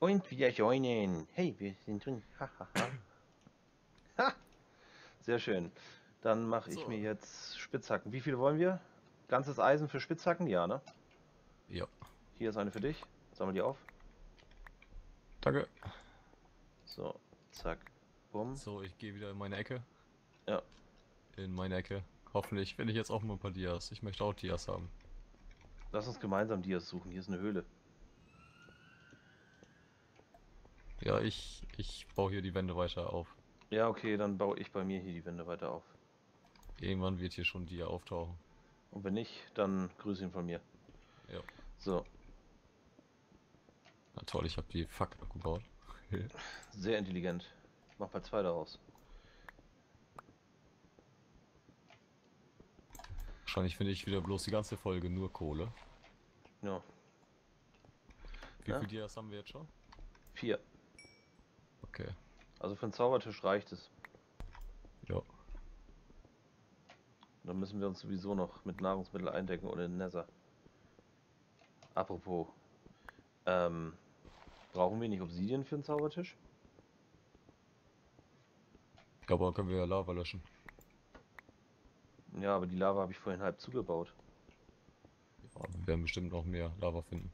Und wieder joinen. Hey, wir sind drin. Ha, ha, ha. Ha. Sehr schön. Dann mache ich mir jetzt Spitzhacken. Wie viele wollen wir? Ganzes Eisen für Spitzhacken? Ja, ne? Ja. Hier ist eine für dich. Sammel die auf. Danke. So, zack. Bumm. So, ich gehe wieder in meine Ecke. Ja. In meine Ecke. Hoffentlich finde ich jetzt auch mal ein paar Dias. Ich möchte auch Dias haben. Lass uns gemeinsam Dias suchen. Hier ist eine Höhle. Ja, ich baue hier die Wände weiter auf. Ja, okay, dann baue ich bei mir hier die Wände weiter auf. Irgendwann wird hier schon Dia auftauchen. Und wenn nicht, dann grüße ihn von mir. Ja. So. Na toll, ich habe die Fackel abgebaut. Sehr intelligent. Mach mal zwei daraus. Wahrscheinlich finde ich wieder bloß die ganze Folge nur Kohle. Ja. Wie viele Dias haben wir jetzt schon? 4. Okay. Also für den Zaubertisch reicht es. Ja. Dann müssen wir uns sowieso noch mit Nahrungsmittel eindecken oder in Nether. Apropos. Brauchen wir nicht Obsidian für den Zaubertisch? Ich glaube, dann können wir ja Lava löschen. Ja, aber die Lava habe ich vorhin halb zugebaut. Ja, wir werden bestimmt noch mehr Lava finden.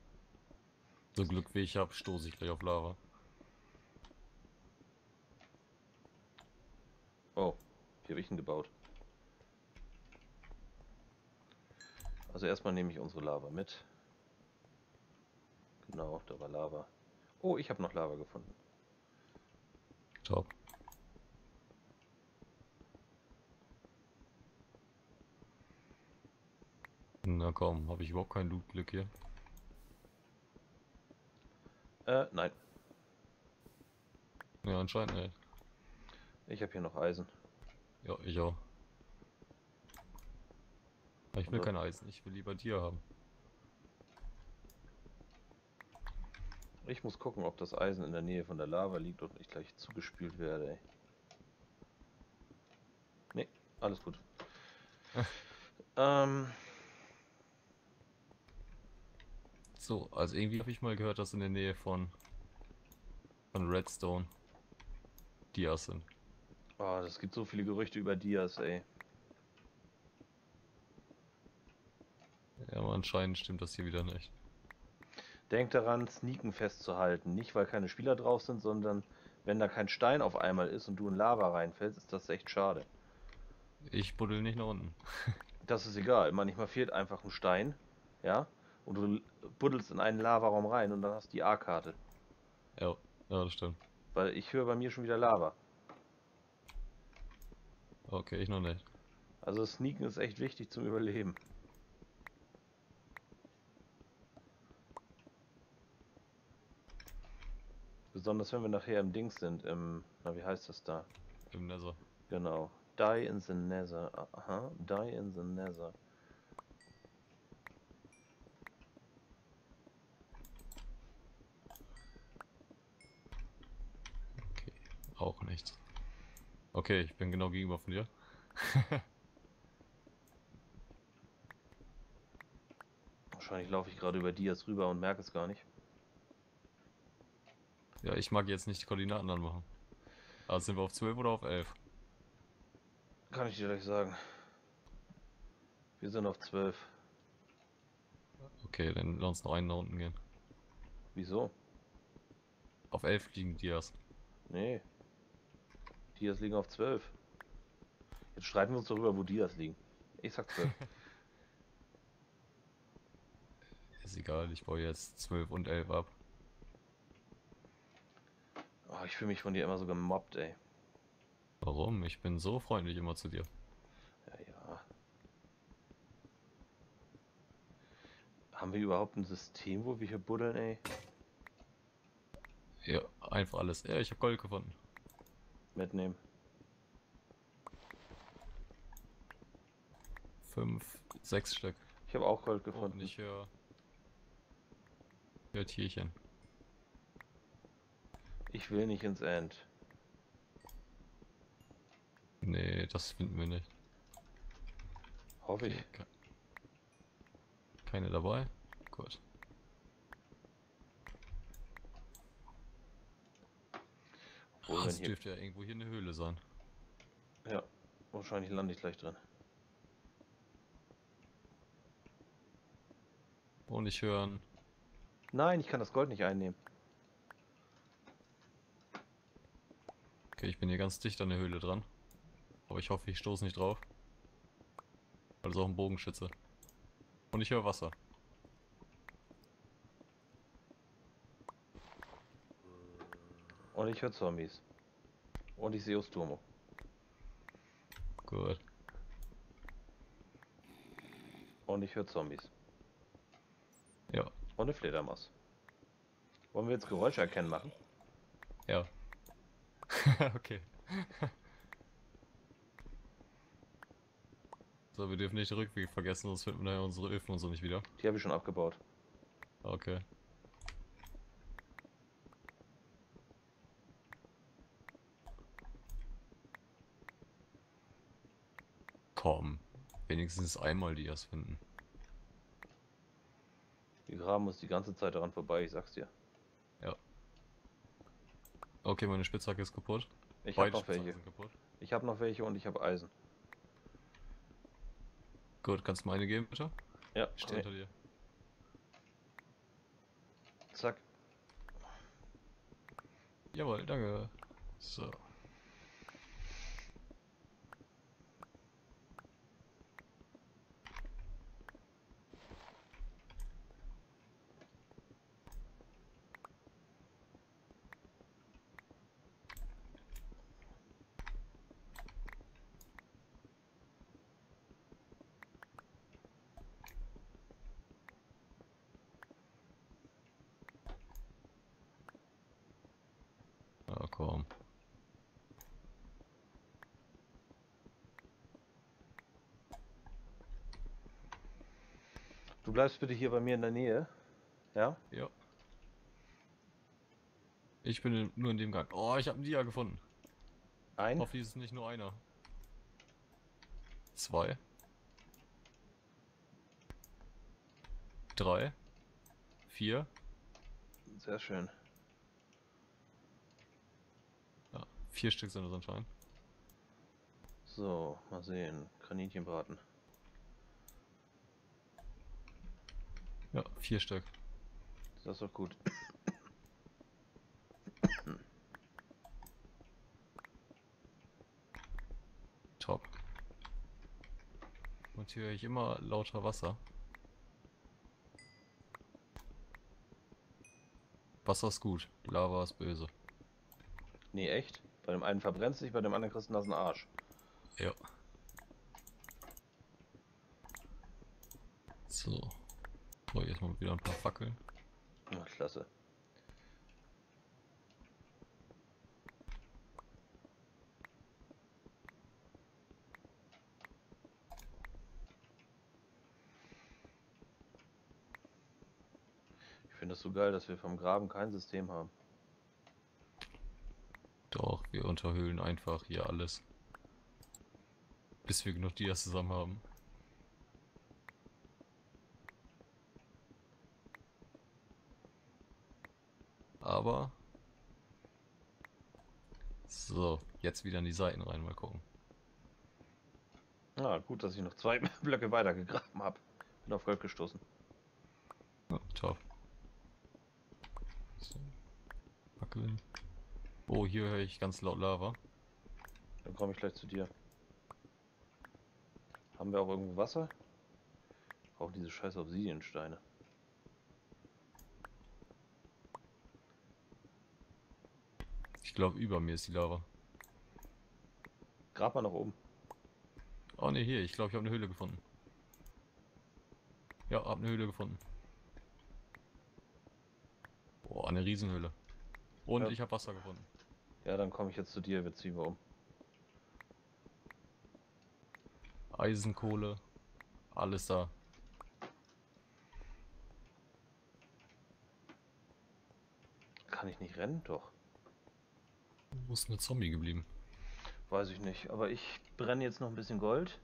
So Glück wie ich habe, stoße ich gleich auf Lava. Oh, hier habe ich ihn gebaut. Also erstmal nehme ich unsere Lava mit. Genau, da war Lava. Oh, ich habe noch Lava gefunden. Top. Na komm, habe ich überhaupt kein Loot-Glück hier? Nein. Ja, anscheinend nicht. Ich habe hier noch Eisen. Ja, ich auch. Aber ich will kein Eisen, ich will lieber Dia haben. Ich muss gucken, ob das Eisen in der Nähe von der Lava liegt und ich gleich zugespült werde, ey. Nee, alles gut. So, also irgendwie habe ich mal gehört, dass in der Nähe von Redstone Dias sind. Oh, das gibt so viele Gerüchte über Dias, ey. Ja, aber anscheinend stimmt das hier wieder nicht. Denkt daran, Sneaken festzuhalten. Nicht, weil keine Spieler drauf sind, sondern wenn da kein Stein auf einmal ist und du in Lava reinfällst, ist das echt schade. Ich buddel nicht nach unten. Das ist egal. Manchmal fehlt einfach ein Stein, ja, und du buddelst in einen Lavaraum rein und dann hast du die A-Karte. Ja, das stimmt. Weil ich höre bei mir schon wieder Lava. Okay, ich noch nicht. Also Sneaken ist echt wichtig zum Überleben. Besonders wenn wir nachher im Dings sind, im... Na, wie heißt das da? Im Nether. Genau. Die in the Nether. Aha, die in the Nether. Okay, auch nichts. Okay, ich bin genau gegenüber von dir. Wahrscheinlich laufe ich gerade über Dias rüber und merke es gar nicht. Ja, ich mag jetzt nicht die Koordinaten anmachen. Also sind wir auf 12 oder auf 11? Kann ich dir gleich sagen. Wir sind auf 12. Okay, dann lass uns noch einen nach unten gehen. Wieso? Auf 11 liegen Dias. Nee. Dias liegen auf 12. Jetzt streiten wir uns darüber, wo Dias liegen. Ich sag 12. Ist egal, ich baue jetzt 12 und 11 ab. Oh, ich fühle mich von dir immer so gemobbt, ey. Warum? Ich bin so freundlich immer zu dir. Ja, ja. Haben wir überhaupt ein System, wo wir hier buddeln, ey? Ja, einfach alles. Ja, ich habe Gold gefunden. Mitnehmen. 5, 6 Stück. Ich habe auch Gold gefunden. Und ich höre Tierchen. Ich will nicht ins End. Nee, das finden wir nicht. Hoffe ich. Okay. Keine dabei? Gut. Obwohl, ach, das hier dürfte ja irgendwo hier eine Höhle sein. Ja, wahrscheinlich lande ich gleich drin. Oh, nicht hören. Nein, ich kann das Gold nicht einnehmen. Okay, ich bin hier ganz dicht an der Höhle dran. Aber ich hoffe, ich stoße nicht drauf. Weil das ist auch ein Bogenschütze. Und ich höre Wasser. Und ich höre Zombies. Und ich sehe Osturmo. Gut. Und ich höre Zombies. Ja. Und eine Fledermaus. Wollen wir jetzt Geräusche erkennen machen? Ja. Okay. So, wir dürfen nicht den Rückweg vergessen, sonst finden wir unsere Öfen und so nicht wieder. Die habe ich schon abgebaut. Okay. Komm, wenigstens einmal die erst finden. Die graben uns die ganze Zeit daran vorbei, ich sag's dir. Ja. Okay, meine Spitzhacke ist kaputt. Ich habe noch welche. Ich habe noch welche und ich habe Eisen. Gut, kannst du mir eine geben, bitte? Ja, ich stehe hinter dir. Zack. Jawohl, danke. So. Komm. Du bleibst bitte hier bei mir in der Nähe. Ja? Ja. Ich bin nur in dem Gang. Oh, ich habe einen Dia gefunden. Ein? Hoffentlich ist es nicht nur einer. Zwei. Drei. Vier. Sehr schön. 4 Stück sind das anscheinend. So, mal sehen. Kaninchen braten. Ja, 4 Stück. Das ist doch gut. Top. Und hier höre ich immer lauter Wasser. Wasser ist gut, Lava ist böse. Nee, echt? Bei dem einen verbrennst du dich, bei dem anderen kriegst du einen Arsch. Ja. So. Brauche ich erstmal wieder ein paar Fackeln. Ach, klasse. Ich finde das so geil, dass wir vom Graben kein System haben. Doch, wir unterhöhlen einfach hier alles. Bis wir genug Dias zusammen haben. Aber. So, jetzt wieder in die Seiten rein, mal gucken. Na, gut, dass ich noch 2 Blöcke weiter gegraben habe. Bin auf Gold gestoßen. Oh, top. So. Wackeln. Oh, hier höre ich ganz laut Lava. Dann komme ich gleich zu dir. Haben wir auch irgendwo Wasser? Ich brauche diese scheiß Obsidiensteine. Ich glaube, über mir ist die Lava. Grab mal nach oben. Oh ne, hier. Ich glaube, ich habe eine Höhle gefunden. Ja, habe eine Höhle gefunden. Boah, eine Riesenhöhle. Und ja, ich habe Wasser gefunden. Ja, dann komme ich jetzt zu dir, wir ziehen wir um. Eisenkohle, alles da. Kann ich nicht rennen, doch. Wo ist eine Zombie geblieben? Weiß ich nicht, aber ich brenne jetzt noch ein bisschen Gold.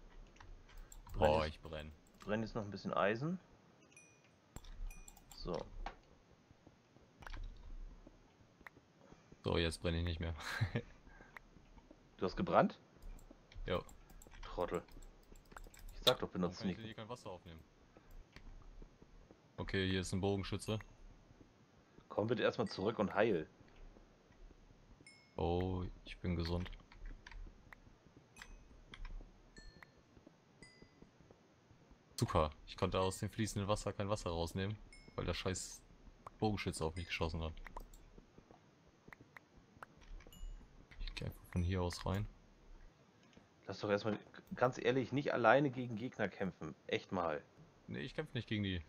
Boah, ich brenne. Brenne jetzt noch ein bisschen Eisen. So. So, jetzt brenne ich nicht mehr. Du hast gebrannt? Jo. Trottel. Ich sag doch, benutzt nicht. Ich kann hier kein Wasser aufnehmen. Okay, hier ist ein Bogenschütze. Komm bitte erstmal zurück und heil. Oh, ich bin gesund. Super, ich konnte aus dem fließenden Wasser kein Wasser rausnehmen, weil der scheiß Bogenschütze auf mich geschossen hat. Ich gehe einfach von hier aus rein. Lass doch erstmal, ganz ehrlich, nicht alleine gegen Gegner kämpfen. Echt mal. Nee, ich kämpfe nicht gegen die.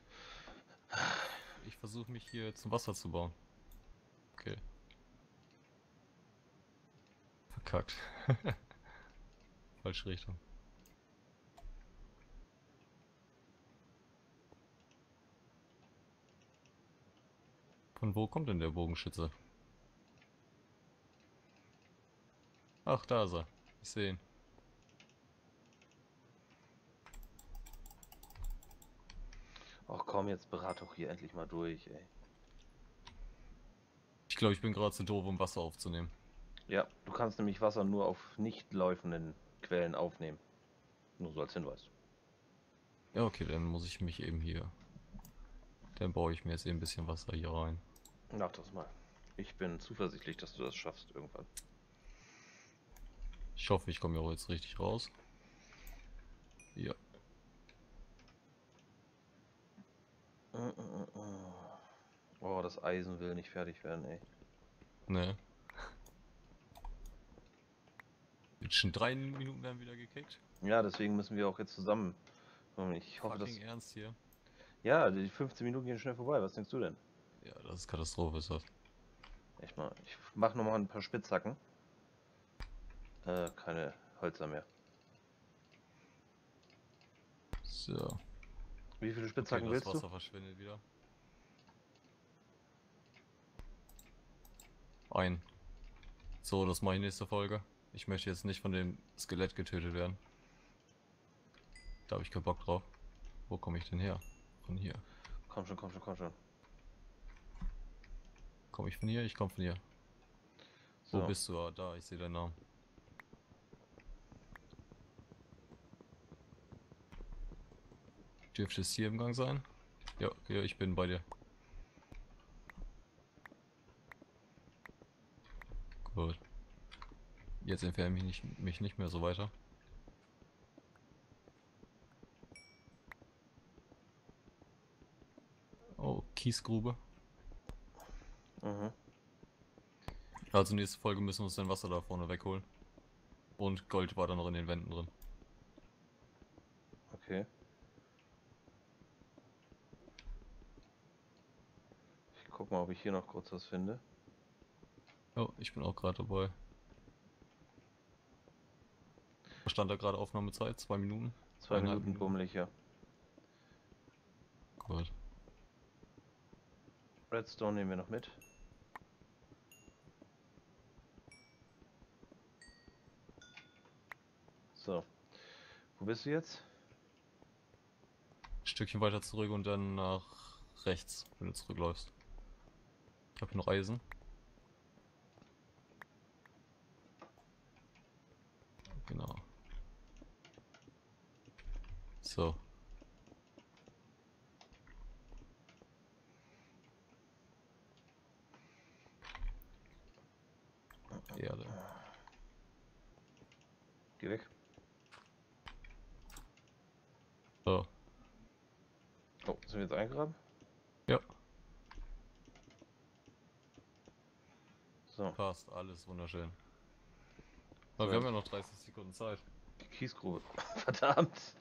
Ich versuche mich hier zum Wasser zu bauen. Okay. Verkackt. Falsche Richtung. Von wo kommt denn der Bogenschütze? Ach, da ist er. Ich sehe ihn. Ach komm, jetzt berat doch hier endlich mal durch, ey. Ich glaube, ich bin gerade zu doof, um Wasser aufzunehmen. Ja, du kannst nämlich Wasser nur auf nicht laufenden Quellen aufnehmen. Nur so als Hinweis. Ja, okay, dann muss ich mich eben hier... Dann baue ich mir jetzt eben ein bisschen Wasser hier rein. Mach das mal. Ich bin zuversichtlich, dass du das schaffst irgendwann. Ich hoffe, ich komme ja auch jetzt richtig raus. Ja. Oh, das Eisen will nicht fertig werden, ey. Ne. Jetzt schon 3 Minuten werden wieder gekickt. Ja, deswegen müssen wir auch jetzt zusammen. Ich hoffe, das ernst hier. Ja, die 15 Minuten gehen schnell vorbei. Was denkst du denn? Ja, das ist Katastrophe, ist das. Echt mal. Ich mach nochmal ein paar Spitzhacken. Keine Hölzer mehr. So. Wie viele Spitzhacken willst du? Das Wasser verschwindet wieder. Ein. So, das mache ich nächste Folge. Ich möchte jetzt nicht von dem Skelett getötet werden. Da habe ich keinen Bock drauf. Wo komme ich denn her? Von hier. Komm schon, komm schon, komm schon. Komm ich von hier? Ich komm von hier. So. Wo bist du? Ah, da, ich sehe deinen Namen. Dürfte es hier im Gang sein? Ja, ja, ich bin bei dir. Gut. Jetzt entferne ich mich nicht mehr so weiter. Oh, Kiesgrube. Mhm. Also nächste Folge müssen wir uns dann Wasser da vorne wegholen. Und Gold war dann noch in den Wänden drin. Okay. Ich guck mal, ob ich hier noch kurz was finde. Oh, ich bin auch gerade dabei. Stand da gerade Aufnahmezeit? 2 Minuten? 2 Minuten bummelig, ja. Gut. Redstone nehmen wir noch mit. So. Wo bist du jetzt? Ein Stückchen weiter zurück und dann nach rechts, wenn du zurückläufst. Ich habe hier noch Eisen. Genau. So. Erde. Geh weg. So. Oh, sind wir jetzt eingegraben? Ja. So. Passt, alles wunderschön. Aber so, wir haben ja noch 30 Sekunden Zeit. Kiesgrube. Verdammt.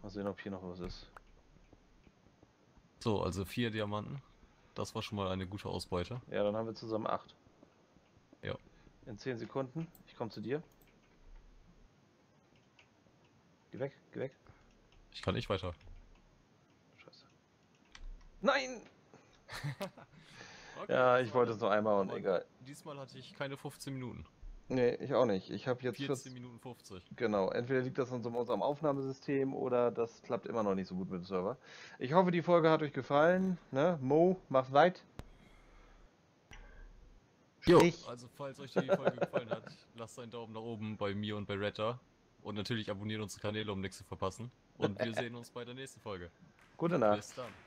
Mal sehen, ob hier noch was ist. So, also 4 Diamanten. Das war schon mal eine gute Ausbeute. Ja, dann haben wir zusammen 8. Ja. In 10 Sekunden. Ich komme zu dir. Geh weg, geh weg. Ich kann nicht weiter. Scheiße. Nein! Okay, ja, ich wollte es noch einmal und egal. Diesmal hatte ich keine 15 Minuten. Nee, ich auch nicht. Ich habe jetzt 14 Minuten 50. Genau, entweder liegt das an so unserem Aufnahmesystem oder das klappt immer noch nicht so gut mit dem Server. Ich hoffe, die Folge hat euch gefallen. Ne? Mo, macht weit. Jo. Also, falls euch die Folge gefallen hat, lasst einen Daumen nach oben bei mir und bei Retta. Und natürlich abonniert unsere Kanäle, um nichts zu verpassen. Und wir sehen uns bei der nächsten Folge. Gute Nacht. Bis dann.